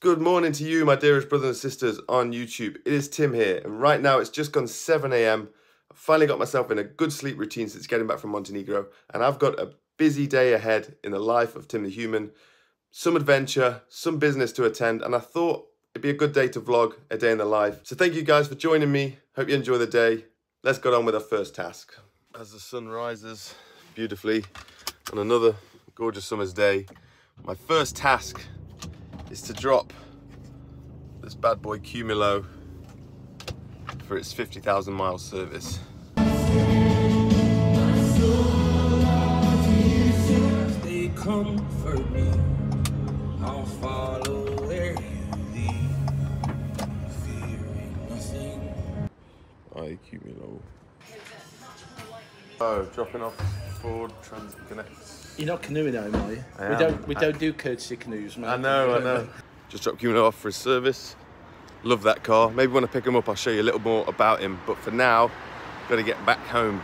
Good morning to you, my dearest brothers and sisters on YouTube. It is Tim here, and right now it's just gone 7 a.m. I've finally got myself in a good sleep routine since getting back from Montenegro, and I've got a busy day ahead in the life of Tim the Human. Some adventure, some business to attend, and I thought it'd be a good day to vlog a day in the life. So thank you guys for joining me. Hope you enjoy the day. Let's get on with our first task. As the sun rises beautifully on another gorgeous summer's day, my first task is to drop this bad boy Cumulo for its 50,000 mile service. Stay comfort me, I'll follow where you lead, fearing nothing. Aye, Cumulo. Oh, dropping off Ford Transit Connect. You're not canoeing home, are you? We don't do courtesy canoes, man. I know. Just dropped Cumulo off for his service. Love that car. Maybe when I pick him up, I'll show you a little more about him. But for now, got to get back home.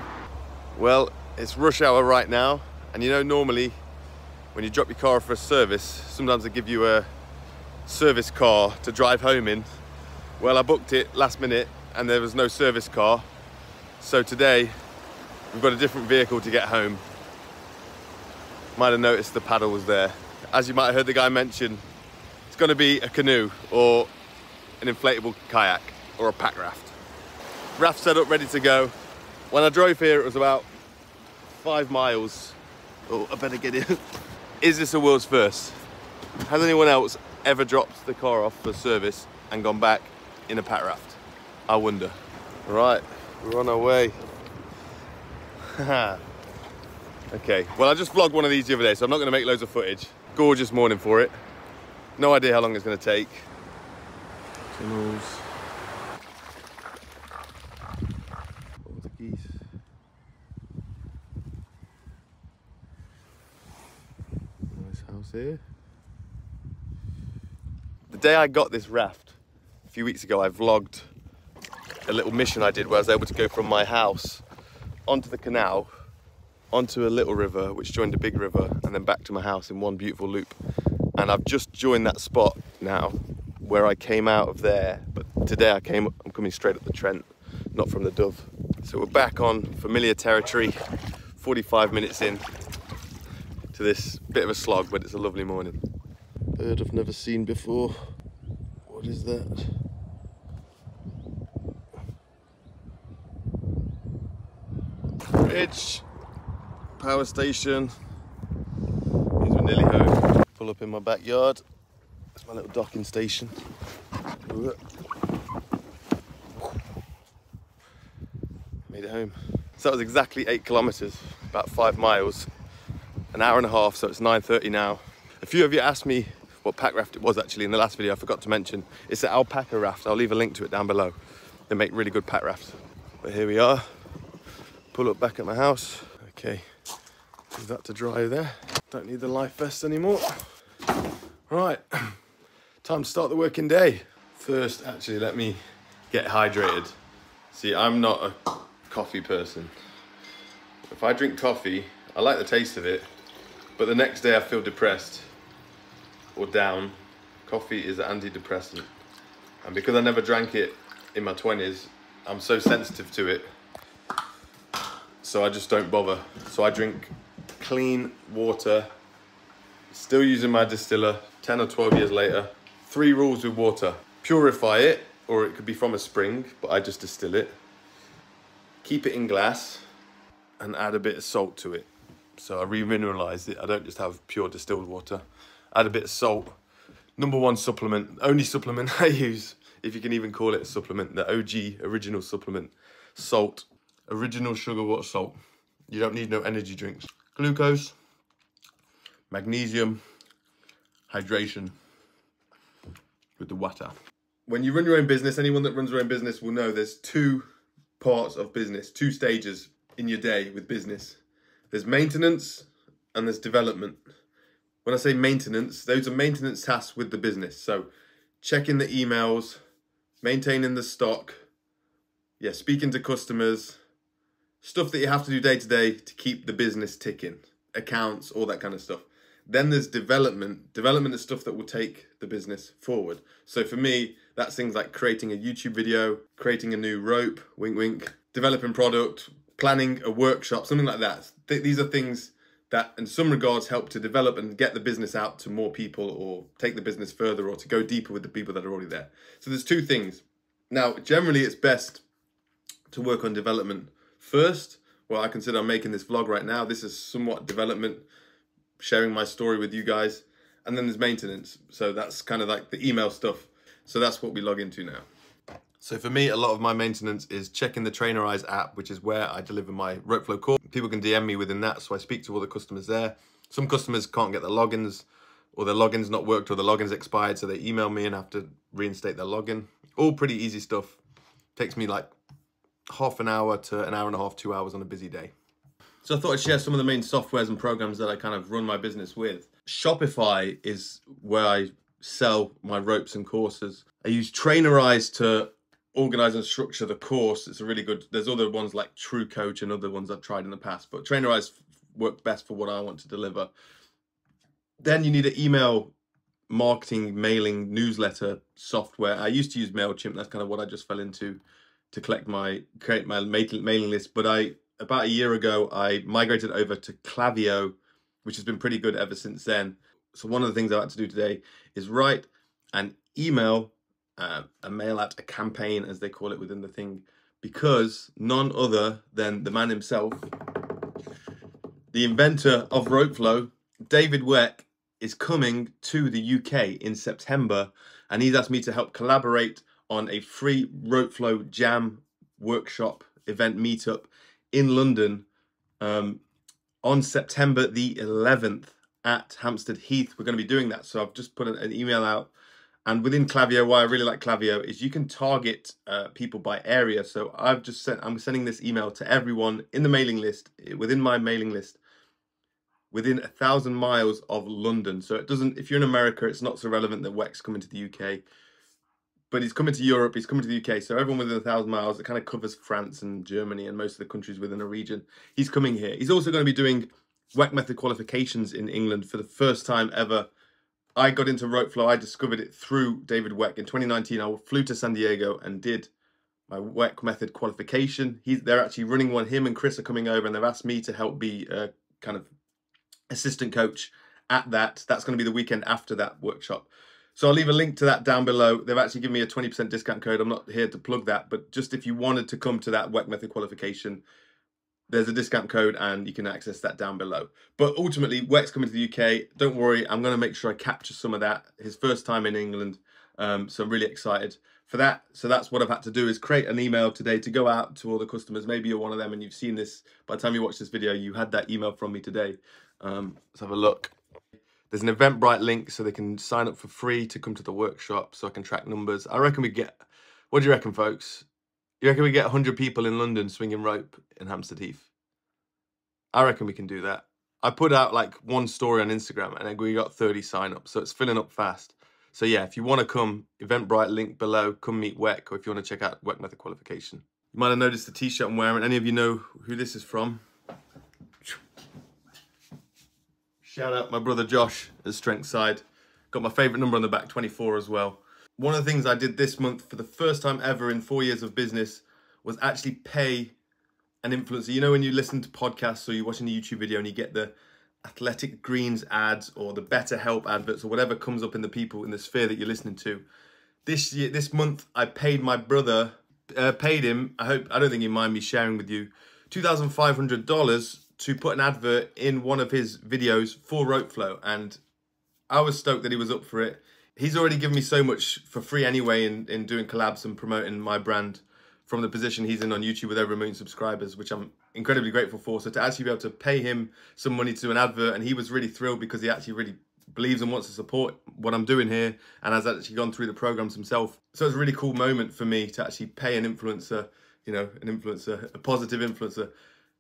Well, it's rush hour right now. And you know, normally, when you drop your car off for a service, sometimes they give you a service car to drive home in. Well, I booked it last minute and there was no service car. So today, we've got a different vehicle to get home. Might have noticed the paddle was there. As you might have heard the guy mention, it's gonna be a canoe or an inflatable kayak or a pack raft. Raft set up, ready to go. When I drove here, it was about 5 miles. Oh, I better get in. Is this a world's first? Has anyone else ever dropped the car off for service and gone back in a pack raft? I wonder. Right, we're on our way. Okay, well, I just vlogged one of these the other day, so I'm not going to make loads of footage. Gorgeous morning for it. No idea how long it's going to take. Tunnels. All the geese. Nice house here. The day I got this raft, a few weeks ago, I vlogged a little mission I did where I was able to go from my house onto the canal, onto a little river which joined a big river, and then back to my house in one beautiful loop. And I've just joined that spot now where I came out of there, but today I'm coming straight up the Trent, not from the Dove. So we're back on familiar territory, 45 minutes in to this bit of a slog, but it's a lovely morning. Bird I've never seen before. What is that? Bridge. Power station. Means we're nearly home. Pull up in my backyard. That's my little docking station. Made it home. So that was exactly 8 kilometers, about 5 miles, an hour and a half. So it's 9:30 now. A few of you asked me what pack raft it was actually in the last video. I forgot to mention. It's an alpaca raft. I'll leave a link to it down below. They make really good pack rafts. But here we are. Pull up back at my house. Okay. Leave that to dry there. Don't need the life vest anymore. Right, time to start the working day. First, actually, let me get hydrated. See, I'm not a coffee person. If I drink coffee, I like the taste of it, but the next day I feel depressed or down. Coffee is an antidepressant. And because I never drank it in my 20s, I'm so sensitive to it. So I just don't bother. So I drink clean water, still using my distiller 10 or 12 years later. 3 rules with water: purify it, or it could be from a spring, but I just distill it. Keep it in glass and add a bit of salt to it. So I remineralized it. I don't just have pure distilled water. Add a bit of salt. #1 supplement, only supplement I use, if you can even call it a supplement, the OG original supplement, salt. Original sugar water salt. You don't need no energy drinks. Glucose, magnesium, hydration with the water. When you run your own business, anyone that runs their own business will know there's 2 parts of business, 2 stages in your day with business. There's maintenance and there's development. When I say maintenance, those are maintenance tasks with the business. So checking the emails, maintaining the stock, yeah, speaking to customers, stuff that you have to do day to day to keep the business ticking, accounts, all that kind of stuff. Then there's development. Development is stuff that will take the business forward. So for me, that's things like creating a YouTube video, creating a new rope, wink, wink, developing product, planning a workshop, something like that. These are things that in some regards help to develop and get the business out to more people or take the business further or to go deeper with the people that are already there. So there's two things. Now, generally it's best to work on development first. Well, I consider I'm making this vlog right now. This is somewhat development, sharing my story with you guys. And then there's maintenance. So that's kind of like the email stuff. So that's what we log into now. So for me, a lot of my maintenance is checking the Trainerize app, which is where I deliver my Rope Flow course. People can DM me within that, so I speak to all the customers there. Some customers can't get their logins, or their logins not worked, or the logins expired, so they email me and have to reinstate their login. All pretty easy stuff. Takes me like half an hour to an hour and a half, 2 hours on a busy day. So I thought I'd share some of the main softwares and programs that I kind of run my business with. Shopify is where I sell my ropes and courses. I use Trainerize to organize and structure the course. It's a really good, there's other ones like True Coach and other ones I've tried in the past, but Trainerize worked best for what I want to deliver. Then you need an email marketing, mailing, newsletter software. I used to use MailChimp. That's kind of what I just fell into to create my mailing list. But about a year ago, I migrated over to Klaviyo, which has been pretty good ever since then. So one of the things I had to do today is write an email, a mail out, a campaign, as they call it within the thing, because none other than the man himself, the inventor of Rope Flow, David Weck, is coming to the UK in September, and he's asked me to help collaborate on a free Rope Flow jam workshop event meetup in London on September the 11th at Hampstead Heath. We're going to be doing that. So I've just put an email out. And within Klaviyo, why I really like Klaviyo is you can target people by area. So I'm sending this email to everyone in the mailing list, within my mailing list, within 1,000 miles of London. So it doesn't, if you're in America, it's not so relevant that Weck's coming to the UK, but he's coming to Europe, he's coming to the UK. So everyone within 1,000 miles, it kind of covers France and Germany and most of the countries within a region. He's coming here. He's also going to be doing Weck Method qualifications in England for the first time ever. I got into Rope Flow. I discovered it through David Weck. In 2019, I flew to San Diego and did my Weck Method qualification. They're actually running one. Him and Chris are coming over, and they've asked me to help be a kind of assistant coach at that. That's going to be the weekend after that workshop. So I'll leave a link to that down below. They've actually given me a 20% discount code. I'm not here to plug that, but just if you wanted to come to that Weck Method qualification, there's a discount code and you can access that down below. But ultimately, Weck's coming to the UK. Don't worry, I'm going to make sure I capture some of that. His first time in England. So I'm really excited for that. So that's what I've had to do, is create an email today to go out to all the customers. Maybe you're one of them and you've seen this. By the time you watch this video, you had that email from me today. Let's have a look. There's an Eventbrite link so they can sign up for free to come to the workshop so I can track numbers. I reckon we get, what do you reckon, folks? You reckon we get 100 people in London swinging rope in Hampstead Heath? I reckon we can do that. I put out like one story on Instagram and we got 30 sign-ups, so it's filling up fast. So yeah, if you want to come, Eventbrite link below, come meet Weck, or if you want to check out Weck Method qualification. You might have noticed the t-shirt I'm wearing. Any of you know who this is from? Shout out my brother Josh at Strengthside. Got my favourite number on the back, 24 as well. One of the things I did this month for the first time ever in 4 years of business was actually pay an influencer. You know, when you listen to podcasts or you're watching a YouTube video and you get the Athletic Greens ads or the BetterHelp adverts or whatever comes up in the people in the sphere that you're listening to. This month, I paid my brother, I don't think he'd mind me sharing with you, $2,500 to put an advert in one of his videos for Rope Flow. And I was stoked that he was up for it. He's already given me so much for free anyway in doing collabs and promoting my brand from the position he's in on YouTube with over 1 million subscribers, which I'm incredibly grateful for. So to actually be able to pay him some money to do an advert, and he was really thrilled because he actually really believes and wants to support what I'm doing here and has actually gone through the programs himself. So it's a really cool moment for me to actually pay an influencer, you know, a positive influencer,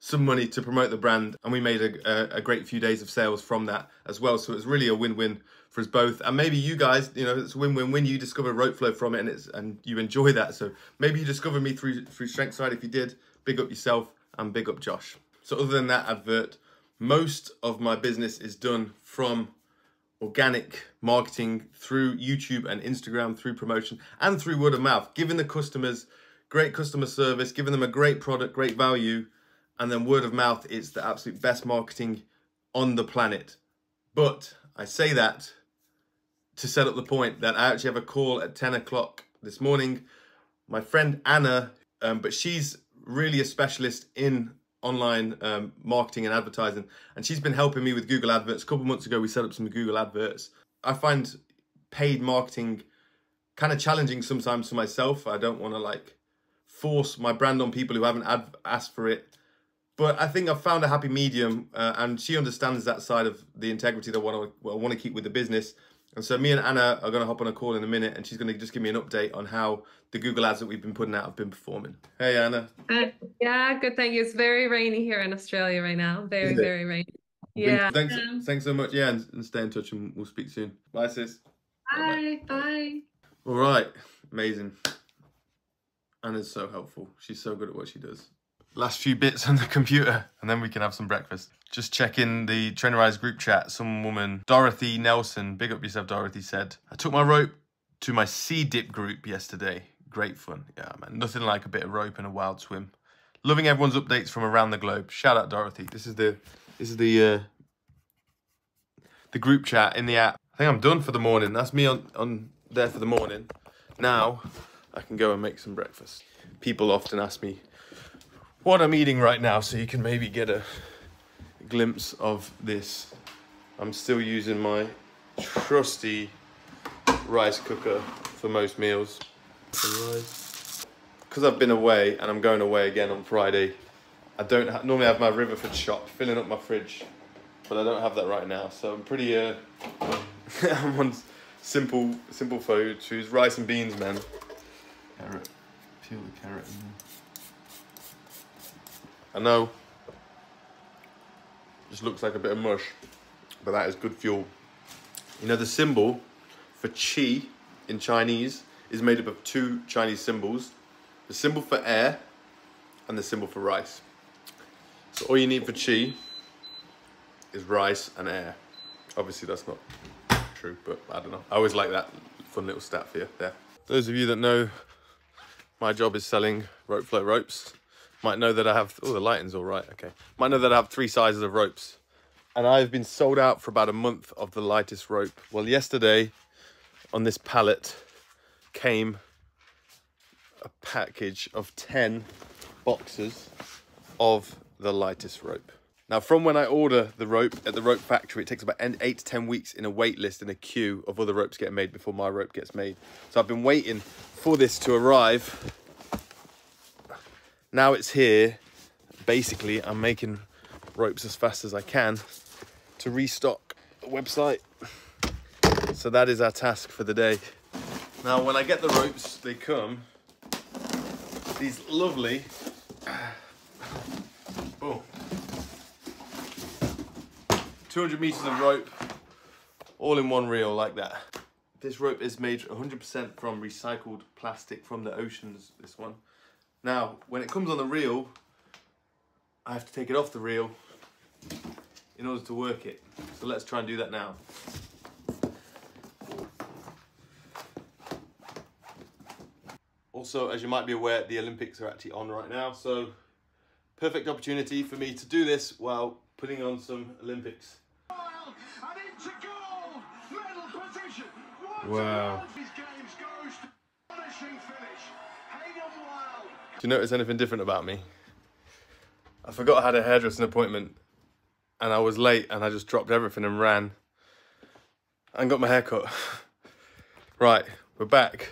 some money to promote the brand, and we made a great few days of sales from that as well. So it's really a win-win for us both, and maybe you guys, you know, it's win-win-win. You discover Rope Flow from it, and you enjoy that. So maybe you discovered me through Strengthside. If you did, big up yourself and big up Josh. So other than that advert, Most of my business is done from organic marketing through YouTube and Instagram, through promotion and through word of mouth, giving the customers great customer service, giving them a great product, great value, and then word of mouth is the absolute best marketing on the planet. But I say that to set up the point that I actually have a call at 10 o'clock this morning. My friend Anna, but she's really a specialist in online marketing and advertising, and she's been helping me with Google Adverts. A couple months ago, we set up some Google Adverts. I find paid marketing kind of challenging sometimes for myself. I don't want to like force my brand on people who haven't asked for it, but I think I've found a happy medium, and she understands that side of the integrity that I want to keep with the business. And so me and Anna are going to hop on a call in a minute, and she's going to just give me an update on how the Google ads that we've been putting out have been performing. Hey, Anna. Yeah, good, thank you. It's very rainy here in Australia right now. Very rainy. Yeah. Thanks so much. Yeah, and stay in touch, and we'll speak soon. Bye, sis. Bye. Bye. All right. Amazing. Anna's so helpful. She's so good at what she does. Last few bits on the computer, and then we can have some breakfast. Just check in the Trainerize group chat. Some woman, Dorothy Nelson, big up yourself, Dorothy, said, I took my rope to my sea dip group yesterday. Great fun. Yeah, man, nothing like a bit of rope and a wild swim. Loving everyone's updates from around the globe. Shout out, Dorothy. This is the group chat in the app. I think I'm done for the morning. That's me on there for the morning. Now I can go and make some breakfast. People often ask me what I'm eating right now, so you can maybe get a glimpse of this. I'm still using my trusty rice cooker for most meals. Because I've been away, and I'm going away again on Friday, I don't normally have my Riverford shop filling up my fridge, but I don't have that right now, so I'm pretty I'm on simple food. Choose rice and beans, man. Carrot, peel the carrot in there. I know, just looks like a bit of mush, but that is good fuel. You know, the symbol for qi in Chinese is made up of two Chinese symbols, the symbol for air and the symbol for rice. So all you need for qi is rice and air. Obviously that's not true, but I don't know. I always like that fun little stat for you there. Those of you that know my job is selling Rope Flow ropes might know that I have, oh, the lighting's all right, okay. Might know that I have three sizes of ropes, and I've been sold out for about a month of the lightest rope. Well, yesterday on this pallet came a package of 10 boxes of the lightest rope. Now, from when I order the rope at the rope factory, it takes about 8 to 10 weeks in a wait list and a queue of other ropes getting made before my rope gets made. So I've been waiting for this to arrive. Now it's here. Basically, I'm making ropes as fast as I can to restock the website. So that is our task for the day. Now, when I get the ropes, they come these lovely, oh, 200 meters of rope, all in one reel like that. This rope is made 100% from recycled plastic from the oceans, this one. Now, when it comes on the reel, I have to take it off the reel in order to work it. So let's try and do that now. Also, as you might be aware, the Olympics are actually on right now, so perfect opportunity for me to do this while putting on some Olympics. Wow. Do you notice anything different about me? I forgot I had a hairdressing appointment, and I was late, and I just dropped everything and ran and got my hair cut. Right, we're back.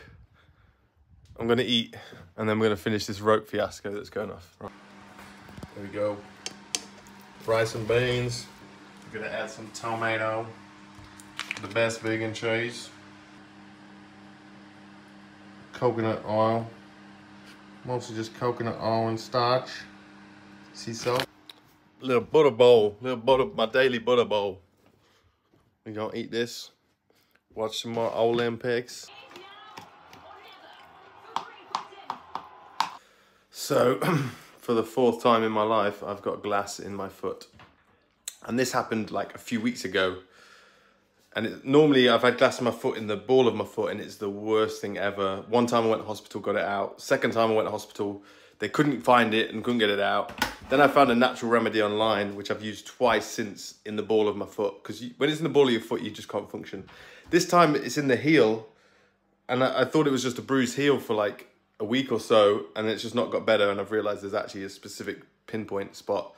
I'm gonna eat, and then we're gonna finish this rope fiasco that's going off. Right. There we go. Rice and beans. We're gonna add some tomato, the best vegan cheese, coconut oil. Mostly just coconut oil and starch, sea salt. Little butter bowl, my daily butter bowl. We're gonna eat this, watch some more Olympics. So, for the fourth time in my life, I've got glass in my foot. And this happened like a few weeks ago. And it, normally I've had glass in my foot, in the ball of my foot, and it's the worst thing ever. One time I went to hospital, got it out. Second time I went to hospital, they couldn't find it and couldn't get it out. Then I found a natural remedy online, which I've used twice since, in the ball of my foot. Because when it's in the ball of your foot, you just can't function. This time it's in the heel. And I thought it was just a bruised heel for like a week or so. And it's just not got better. And I've realized there's actually a specific pinpoint spot.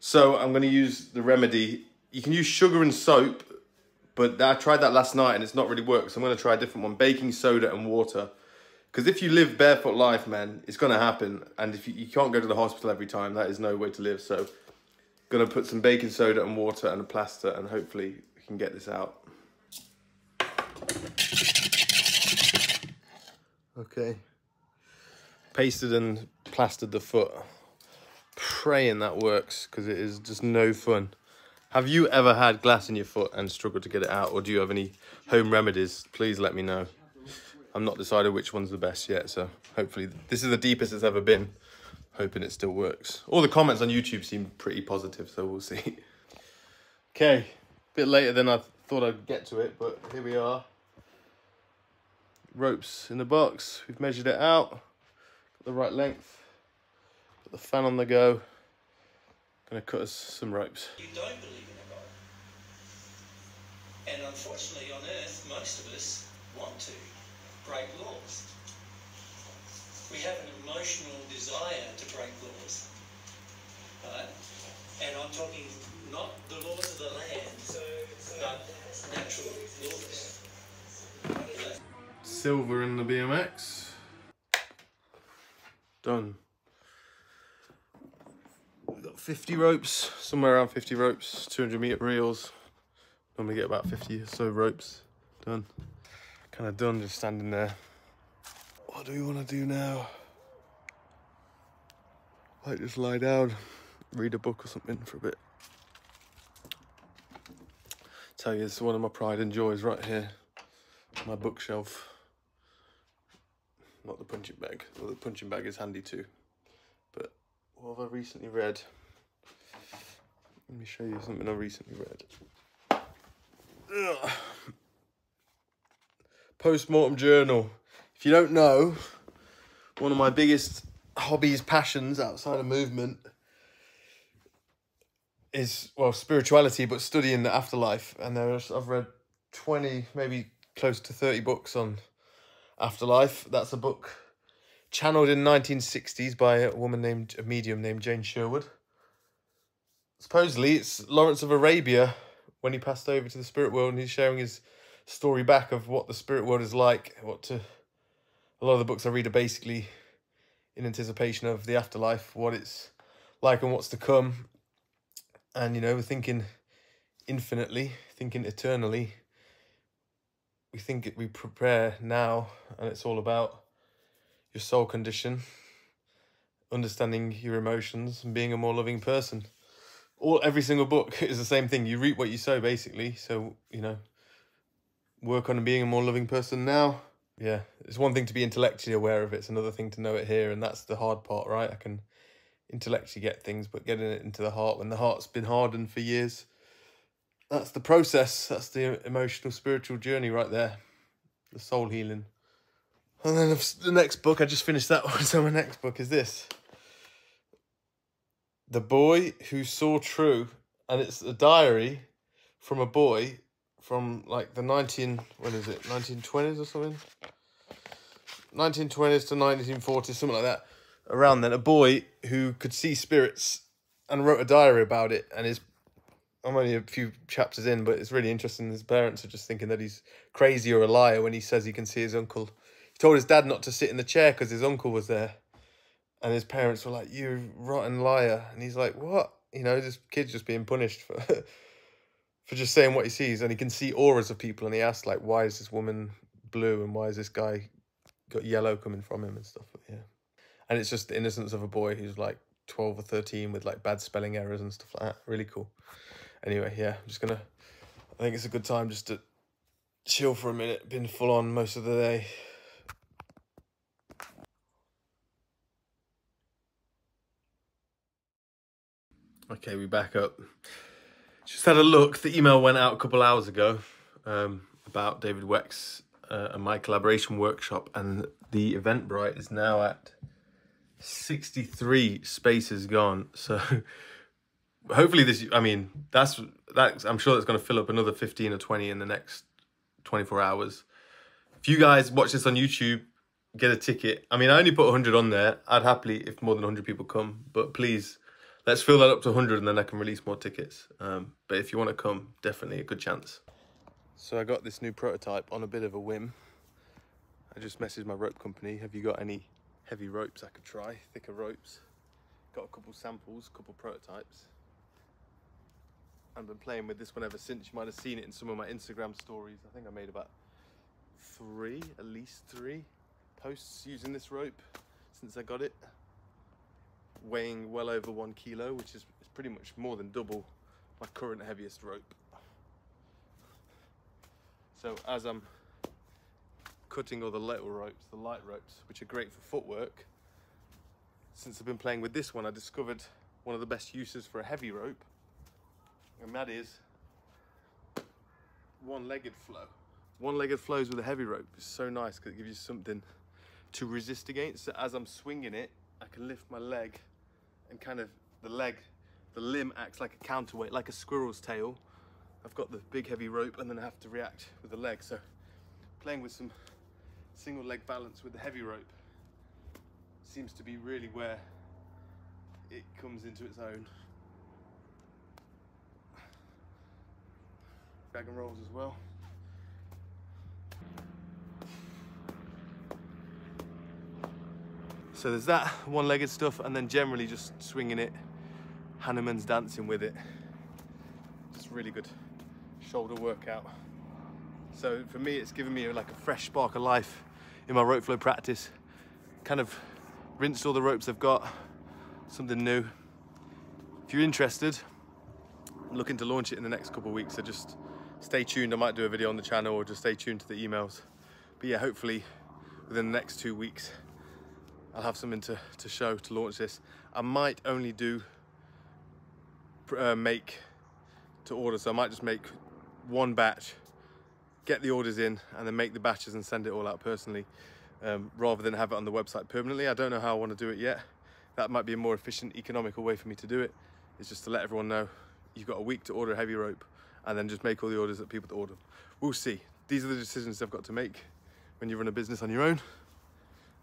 So I'm going to use the remedy. You can use sugar and soap, but I tried that last night and it's not really worked. So I'm going to try a different one, baking soda and water. Because if you live barefoot life, man, it's going to happen. And if you can't go to the hospital every time, that is no way to live. So going to put some baking soda and water and a plaster, and hopefully we can get this out. Okay. Pasted and plastered the foot. Praying that works, because it is just no fun. Have you ever had glass in your foot and struggled to get it out? Or do you have any home remedies? Please let me know. I'm not decided which one's the best yet, so hopefully this is the deepest it's ever been. Hoping it still works. All the comments on YouTube seem pretty positive, so we'll see. Okay, a bit later than I thought I'd get to it, but here we are. Ropes in the box. We've measured it out. Got the right length. Got the fan on the go. Gonna cut us some ropes. You don't believe in a God. And unfortunately on Earth, most of us want to break laws. We have an emotional desire to break laws. Right? And I'm talking not the laws of the land, but natural laws. Silver in the BMX. Done. We've got 50 ropes, somewhere around 50 ropes, 200-meter reels. Normally get about 50 or so ropes. Done. Kind of done, just standing there. What do we want to do now? Like just lie down, read a book or something for a bit. Tell you, it's one of my pride and joys right here. My bookshelf. Not the punching bag. Well, the punching bag is handy too. But what have I recently read? Let me show you something I recently read. Ugh. Postmortem journal. If you don't know, one of my biggest hobbies, passions outside of movement is, well, spirituality, but studying the afterlife. And I've read 20, maybe close to 30 books on afterlife. That's a book channeled in the 1960s by a medium named Jane Sherwood. Supposedly it's Lawrence of Arabia when he passed over to the spirit world, and he's sharing his story back of what the spirit world is like. A lot of the books I read are basically in anticipation of the afterlife, what it's like and what's to come. And, you know, we're thinking infinitely, thinking eternally. We think we prepare now, and it's all about your soul condition, understanding your emotions and being a more loving person. Every single book is the same thing. You reap what you sow, basically. So, you know, work on being a more loving person now. Yeah, it's one thing to be intellectually aware of it. It's another thing to know it here, and that's the hard part, right? I can intellectually get things, but getting it into the heart, when the heart's been hardened for years, that's the process. That's the emotional, spiritual journey right there, the soul healing. And then the next book, I just finished that one, so my next book is this. The Boy Who Saw True, and it's a diary from a boy from like the 1920s or something? 1920s to 1940s, something like that. Around then, a boy who could see spirits and wrote a diary about it. And I'm only a few chapters in, but it's really interesting. His parents are just thinking that he's crazy or a liar when he says he can see his uncle. He told his dad not to sit in the chair because his uncle was there. And his parents were like, "You rotten liar." And he's like, "What?" You know, this kid's just being punished for... for just saying what he sees. And he can see auras of people, and he asks, like, why is this woman blue and why is this guy got yellow coming from him and stuff. Yeah, and it's just the innocence of a boy who's like 12 or 13 with like bad spelling errors and stuff like that. Really cool. Anyway, yeah, I think it's a good time just to chill for a minute. Been full on most of the day. Okay, we back up. Just had a look. The email went out a couple hours ago about David Weck's and my collaboration workshop, and the Eventbrite is now at 63 spaces gone. So hopefully this, I mean, that's I'm sure that's going to fill up another 15 or 20 in the next 24 hours. If you guys watch this on YouTube, get a ticket. I mean, I only put 100 on there. I'd happily, if more than 100 people come, but please, let's fill that up to 100 and then I can release more tickets. But if you want to come, definitely a good chance. So I got this new prototype on a bit of a whim. I just messaged my rope company. Have you got any heavy ropes I could try? Thicker ropes. Got a couple samples, a couple prototypes. I've been playing with this one ever since. You might have seen it in some of my Instagram stories. I think I made about at least three posts using this rope since I got it. Weighing well over 1 kilo, which is pretty much more than double my current heaviest rope. So as I'm cutting all the little ropes, the light ropes, which are great for footwork, since I've been playing with this one, I discovered one of the best uses for a heavy rope, and that is one-legged flow. One-legged flows with a heavy rope is so nice because it gives you something to resist against. So as I'm swinging it, I can lift my leg and kind of the limb acts like a counterweight, like a squirrel's tail. I've got the big heavy rope and then I have to react with the leg. So playing with some single leg balance with the heavy rope seems to be really where it comes into its own. Drag and rolls as well. So there's that one-legged stuff, and then generally just swinging it, Hanneman's dancing with it. Just really good shoulder workout. So for me, it's given me like a fresh spark of life in my rope flow practice. Kind of rinsed all the ropes I've got, something new. If you're interested, I'm looking to launch it in the next couple of weeks, so just stay tuned. I might do a video on the channel or just stay tuned to the emails. But yeah, hopefully within the next 2 weeks, I'll have something to show to launch this. I might only do make to order, so I might just make one batch, get the orders in, and then make the batches and send it all out personally, rather than have it on the website permanently. I don't know how I want to do it yet. That might be a more efficient, economical way for me to do it. It's just to let everyone know you've got a week to order a heavy rope, and then just make all the orders that people order. We'll see. These are the decisions I've got to make when you run a business on your own.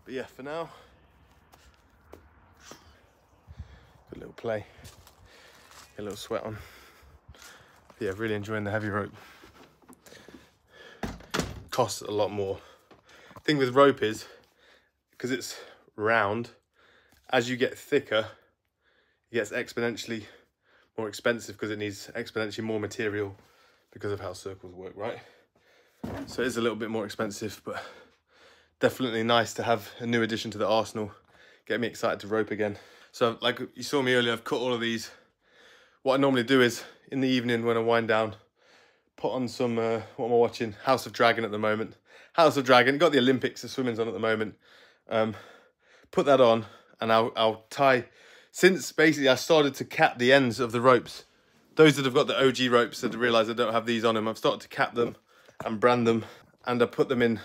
But yeah, for now, good little play, get a little sweat on. But yeah, really enjoying the heavy rope. Costs a lot more. The thing with rope is, because it's round, as you get thicker, it gets exponentially more expensive because it needs exponentially more material because of how circles work, right? So it is a little bit more expensive, but definitely nice to have a new addition to the arsenal. Get me excited to rope again. So like you saw me earlier, I've cut all of these. What I normally do is in the evening when I wind down, put on some, what am I watching? House of Dragon at the moment. House of Dragon, got the Olympics, the swimming's on at the moment. Put that on and I'll tie, since basically I started to cap the ends of the ropes. Those that have got the OG ropes that realise I don't have these on them, I've started to cap them and brand them, and I put them in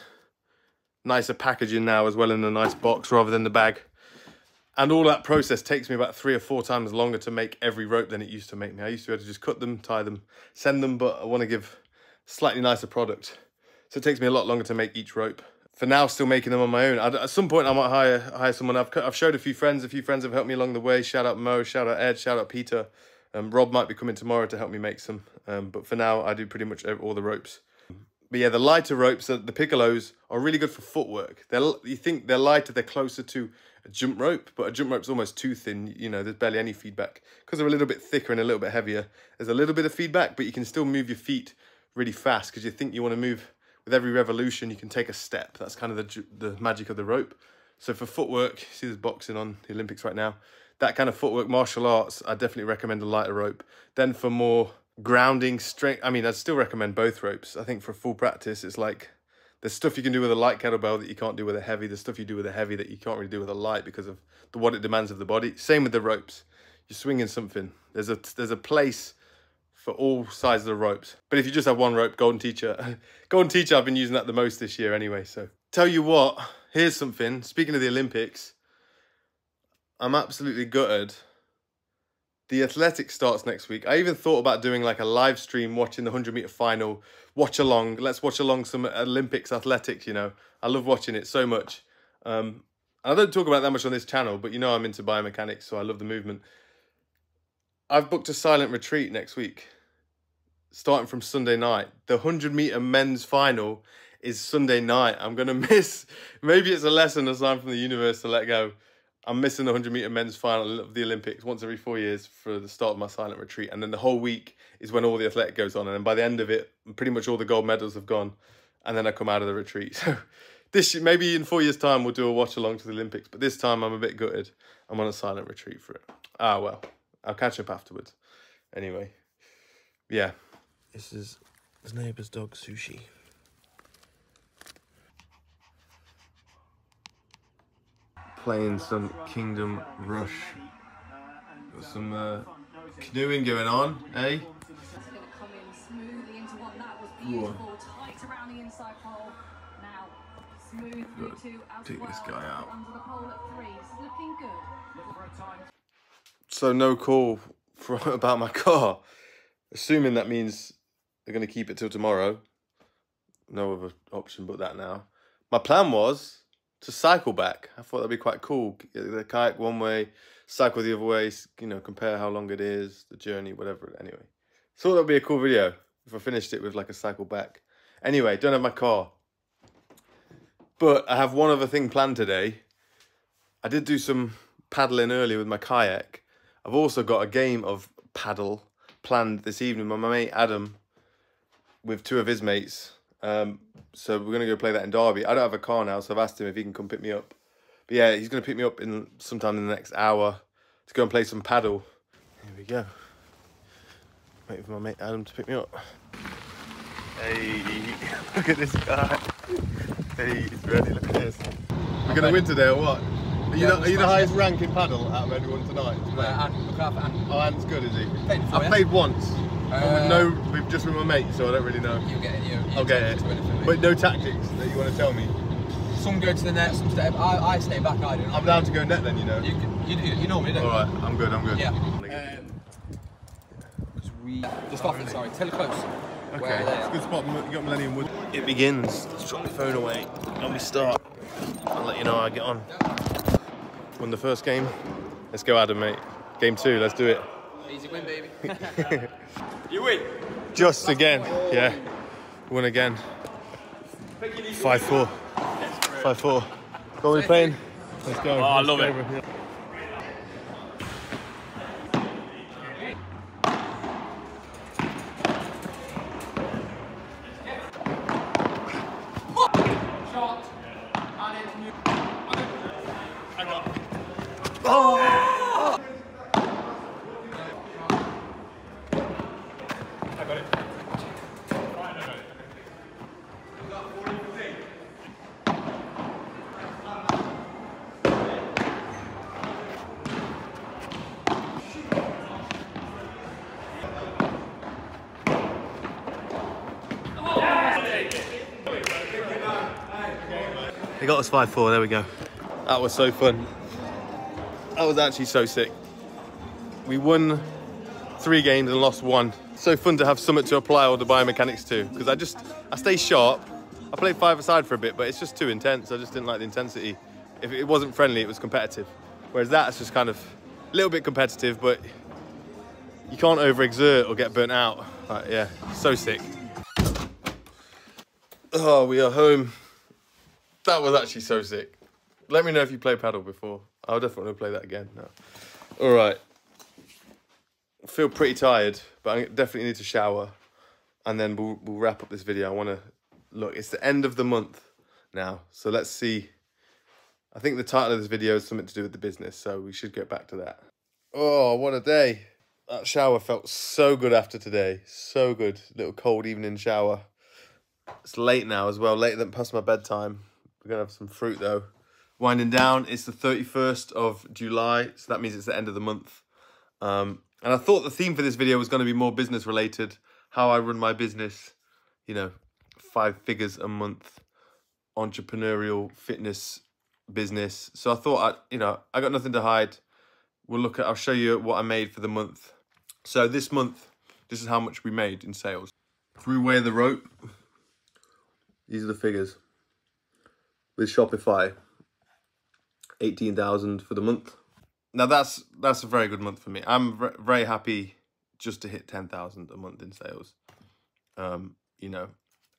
nicer packaging now as well, in a nice box rather than the bag. And all that process takes me about 3 or 4 times longer to make every rope than it used to make me. I used to be able to just cut them, tie them, send them, but I want to give slightly nicer product. So it takes me a lot longer to make each rope. For now, still making them on my own. At some point I might hire someone. I've showed a few friends have helped me along the way. Shout out Mo, shout out Ed, shout out Peter. Rob might be coming tomorrow to help me make some. But for now, I do pretty much all the ropes. But yeah, the lighter ropes, the piccolos, are really good for footwork. You think they're lighter, they're closer to a jump rope, but a jump rope's almost too thin, you know, there's barely any feedback. Because they're a little bit thicker and a little bit heavier, there's a little bit of feedback, but you can still move your feet really fast because you think you want to move with every revolution, you can take a step. That's kind of the magic of the rope. So for footwork, you see there's boxing on the Olympics right now. That kind of footwork, martial arts, I definitely recommend a lighter rope. Then for more grounding strength, I mean, I'd still recommend both ropes. I think for full practice, it's like there's stuff you can do with a light kettlebell that you can't do with a heavy. There's stuff you do with a heavy that you can't really do with a light because of what it demands of the body. Same with the ropes. You're swinging something. There's a place for all sizes of ropes. But if you just have one rope, Golden Teacher. Golden Teacher, I've been using that the most this year anyway, so. Tell you what, here's something. Speaking of the Olympics, I'm absolutely gutted. The Athletic starts next week. I even thought about doing like a live stream watching the 100-meter final, watch along. Let's watch along some Olympics athletics, you know. I love watching it so much. I don't talk about that much on this channel, but you know I'm into biomechanics, so I love the movement. I've booked a silent retreat next week, starting from Sunday night. The 100-meter men's final is Sunday night. I'm going to miss, maybe it's a lesson assigned from the universe to let go. I'm missing the 100-meter men's final of the Olympics once every 4 years for the start of my silent retreat. And then the whole week is when all the athletic goes on. And then by the end of it, pretty much all the gold medals have gone. And then I come out of the retreat. So this, maybe in 4 years' time, we'll do a watch along to the Olympics. But this time I'm a bit gutted. I'm on a silent retreat for it. Ah, well, I'll catch up afterwards. Anyway, yeah. This is his neighbour's dog, Sushi. Playing some Kingdom Rush. Got some canoeing going on, eh? Take this guy out. So no call about my car. Assuming that means they're going to keep it till tomorrow. No other option but that now. My plan was to cycle back. I thought that'd be quite cool. The kayak one way, cycle the other way, you know, compare how long it is, the journey, whatever. Anyway, thought that'd be a cool video if I finished it with like a cycle back. Anyway, don't have my car. But I have one other thing planned today. I did do some paddling earlier with my kayak. I've also got a game of paddle planned this evening with my mate Adam with two of his mates. So we're going to go play that in Derby. I don't have a car now, so I've asked him if he can come pick me up. But yeah, he's going to pick me up in sometime in the next hour to go and play some paddle. Here we go. Waiting for my mate Adam to pick me up. Hey, look at this guy. Hey, he's ready, look at this. We're going to win today or what? Are you the highest rank in paddle out of everyone tonight? Anne, look out for Anne. Oh, Anne's good, is he? I played once. We've just been with my mate, so I don't really know. You'll get it, I'll get it. But no tactics that you want to tell me? Some go to the net, some stay up. I stay back, I don't. I'm down to go net then, you know. You normally don't. Alright, I'm good, Yeah. Just off it, sorry. Tell it close. Okay, it's a good spot. You got Millennium Wood. It begins. Just drop my phone away. And we start. I'll let you know how I get on. Won the first game. Let's go, Adam, mate. Game two, let's do it. Easy win, baby. You win. Just again. Yeah. Win again. 5-4. 5-4. Goal we playing? Let's go. Oh, I love it. They got us 5-4, there we go. That was so fun. That was actually so sick. We won 3 games and lost 1. So fun to have something to apply all the biomechanics to, because I stay sharp. I played 5-a-side for a bit, but it's just too intense. I just didn't like the intensity. If it wasn't friendly, it was competitive. Whereas that's just kind of a little bit competitive, but you can't overexert or get burnt out. Like, yeah, so sick. Oh, we are home. That was actually so sick. Let me know if you played paddle before. I'll definitely want to play that again now. All right. I feel pretty tired, but I definitely need to shower. And then we'll wrap up this video. I want to look. It's the end of the month now. So let's see. I think the title of this video is something to do with the business. So we should get back to that. Oh, what a day. That shower felt so good after today. So good. Little cold evening shower. It's late now as well. Later than past my bedtime. We're going to have some fruit, though. Winding down, it's the 31st of July, so that means it's the end of the month. And I thought the theme for this video was going to be more business related, how I run my business, you know, 5 figures a month, entrepreneurial fitness business. So I thought, I got nothing to hide. We'll look at, I'll show you what I made for the month. So this month, this is how much we made in sales. Through Way of the Rope, these are the figures. With Shopify, 18,000 for the month. Now that's a very good month for me. I'm very happy just to hit 10,000 a month in sales. And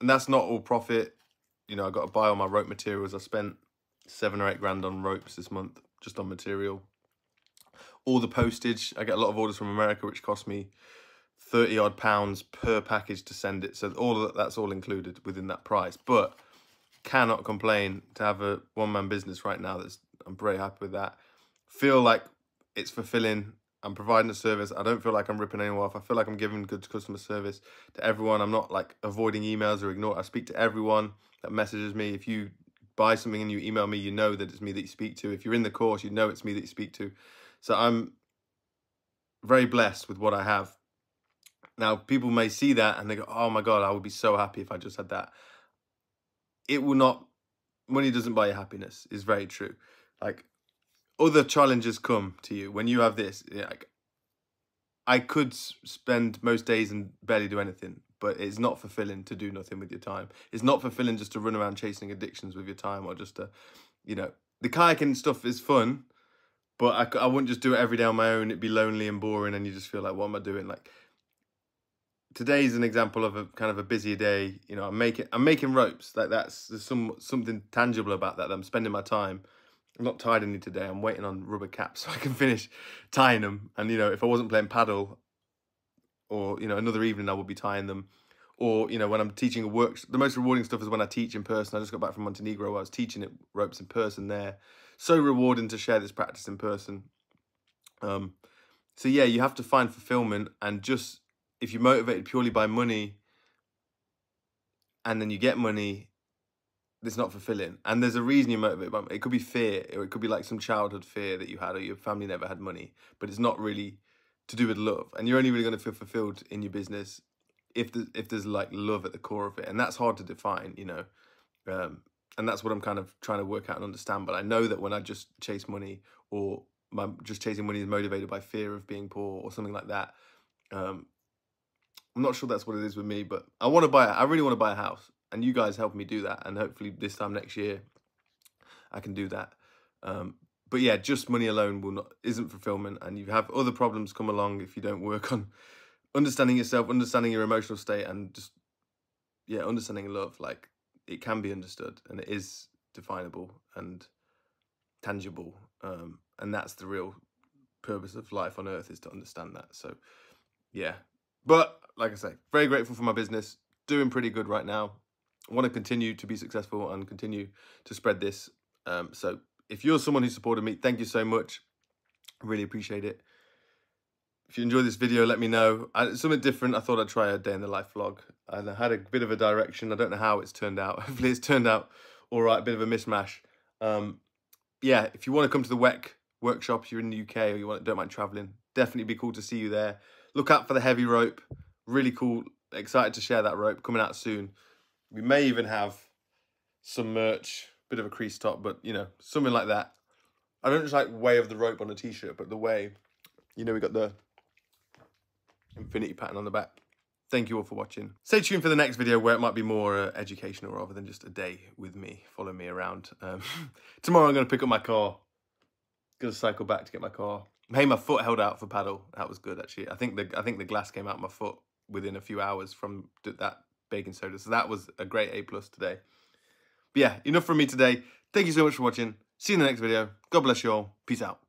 that's not all profit. I got to buy all my rope materials. I spent 7 or 8 grand on ropes this month, just on material. All the postage, I get a lot of orders from America, which cost me 30 odd pounds per package to send it. So all of that's all included within that price, but cannot complain to have a one-man business right now. I'm very happy with that. Feel like it's fulfilling. I'm providing a service. I don't feel like I'm ripping anyone off. I feel like I'm giving good customer service to everyone. I'm not like avoiding emails or ignoring. I speak to everyone that messages me. If you buy something and you email me, you know that it's me that you speak to. If you're in the course, you know it's me that you speak to. So I'm very blessed with what I have. Now, people may see that and they go, oh my God, I would be so happy if I just had that. It will not, money doesn't buy your happiness, is very true. Like, other challenges come to you when you have this. Like, I could spend most days and barely do anything, but it's not fulfilling to do nothing with your time. It's not fulfilling just to run around chasing addictions with your time, or just to, the kayaking stuff is fun, but I wouldn't just do it every day on my own. It'd be lonely and boring, and you just feel like, what am I doing? Like, today's an example of a kind of a busier day. I'm making ropes. Like, there's something tangible about that. I'm spending my time. I'm not tied any today. I'm waiting on rubber caps so I can finish tying them. And, if I wasn't playing paddle or, another evening, I would be tying them. Or, when I'm teaching a workshop, the most rewarding stuff is when I teach in person. I just got back from Montenegro where I was teaching at ropes in person there. So rewarding to share this practice in person. So, yeah, you have to find fulfillment. And just if you're motivated purely by money and then you get money, it's not fulfilling. And there's a reason you're motivated by money. It could be fear, or it could be like some childhood fear that you had, or your family never had money, but it's not really to do with love. And you're only really going to feel fulfilled in your business if there's like love at the core of it. And that's hard to define, and that's what I'm kind of trying to work out and understand. But I know that when I just chase money, or my just chasing money is motivated by fear of being poor or something like that, I'm not sure that's what it is with me, but I really want to buy a house. And you guys help me do that. And hopefully this time next year, I can do that. But yeah, just money alone isn't fulfillment. And you have other problems come along if you don't work on understanding yourself, understanding your emotional state, and just, understanding love. Like, it can be understood and it is definable and tangible. And that's the real purpose of life on earth, is to understand that. So yeah, but like I say, very grateful for my business. Doing pretty good right now. I want to continue to be successful and continue to spread this. So if you're someone who supported me, thank you so much. I really appreciate it. If you enjoyed this video, let me know. It's something different. I thought I'd try a day in the life vlog. And I had a bit of a direction. I don't know how it's turned out. Hopefully it's turned out all right. A bit of a mishmash. Yeah, if you want to come to the Weck workshop, if you're in the UK or don't mind traveling, definitely be cool to see you there. Look out for the heavy rope. Really cool. Excited to share that rope. Coming out soon. We may even have some merch, bit of a crease top, but something like that. I don't just like Way of the Rope on a t-shirt, but the way, we got the infinity pattern on the back. Thank you all for watching. Stay tuned for the next video where it might be more educational rather than just a day with me. Follow me around. Tomorrow I'm going to pick up my car. Going to cycle back to get my car. Hey, my foot held out for paddle. That was good, actually. I think the glass came out of my foot within a few hours from that baking soda. So that was a great A+ today. But yeah, enough from me today. Thank you so much for watching. See you in the next video. God bless you all. Peace out.